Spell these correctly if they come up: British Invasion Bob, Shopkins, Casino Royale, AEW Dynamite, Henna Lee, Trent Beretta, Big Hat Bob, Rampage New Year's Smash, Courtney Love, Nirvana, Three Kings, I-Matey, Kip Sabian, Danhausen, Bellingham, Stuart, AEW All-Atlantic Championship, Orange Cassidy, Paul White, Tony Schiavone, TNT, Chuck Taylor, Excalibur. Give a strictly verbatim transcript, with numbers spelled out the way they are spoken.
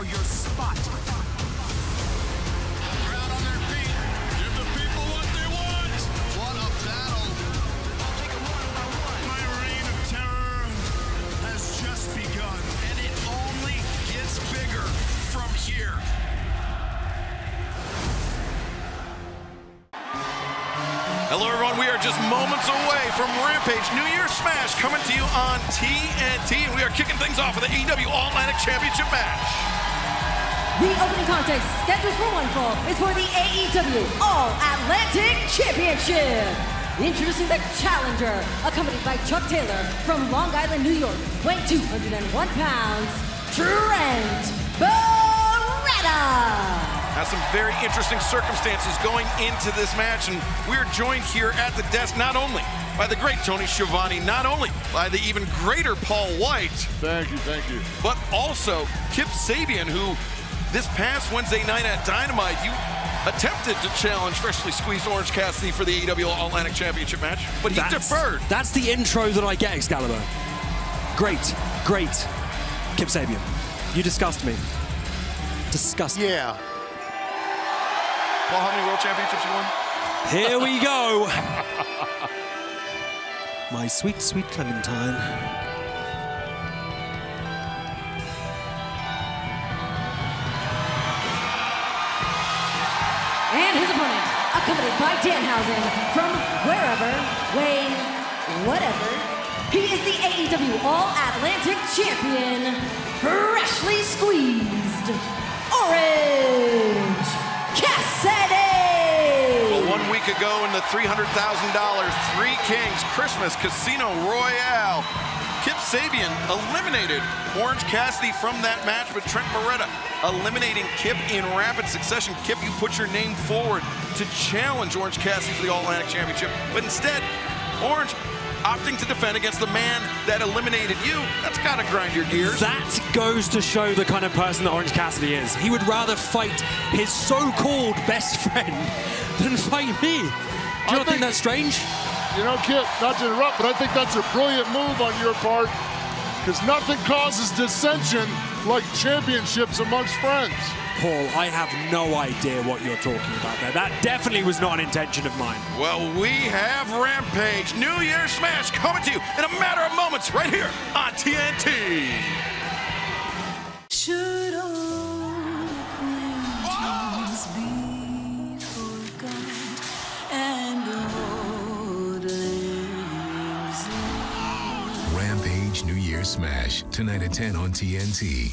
for your spot. Crowd on their feet. Give the people what they want. What a battle. I'll take it one by one. My reign of terror has just begun, and it only gets bigger from here. Hello everyone, we are just moments away from Rampage New Year's Smash coming to you on T N T, and we are kicking things off with the A E W All-Atlantic Championship match. The opening contest scheduled for one fall is for the A E W All-Atlantic Championship. Introducing the challenger, accompanied by Chuck Taylor from Long Island, New York, weighing two hundred one pounds, Trent Beretta. Now, some very interesting circumstances going into this match, and we're joined here at the desk not only by the great Tony Schiavone, not only by the even greater Paul White. Thank you, thank you. But also Kip Sabian, who this past Wednesday night at Dynamite, you attempted to challenge freshly squeezed Orange Cassidy for the A E W All-Atlantic Championship match, but he that's, deferred. That's the intro that I get, Excalibur. Great, great Kip Sabian. You disgust me. Disgust me. Yeah. Well, how many world championships you won? Here we go. My sweet, sweet Clementine. And his opponent, accompanied by Danhausen from wherever, way, whatever. He is the A E W All-Atlantic Champion, freshly squeezed, Orange Cassidy! Well, one week ago in the three hundred thousand dollar Three Kings Christmas Casino Royale, Kip Sabian eliminated Orange Cassidy from that match with Trent Beretta, eliminating Kip in rapid succession. Kip, you put your name forward to challenge Orange Cassidy for the All-Atlantic Championship, but instead, Orange opting to defend against the man that eliminated you. That's gotta grind your gears. That goes to show the kind of person that Orange Cassidy is. He would rather fight his so-called best friend than fight me. Do you not think that's strange? You know, Kip, not to interrupt, but I think that's a brilliant move on your part, because nothing causes dissension like championships amongst friends. Paul, I have no idea what you're talking about there. That definitely was not an intention of mine. Well, we have Rampage New Year's Smash coming to you in a matter of moments right here on T N T. Should all things be forgot and old things? Rampage New Year's Smash, tonight at ten on T N T.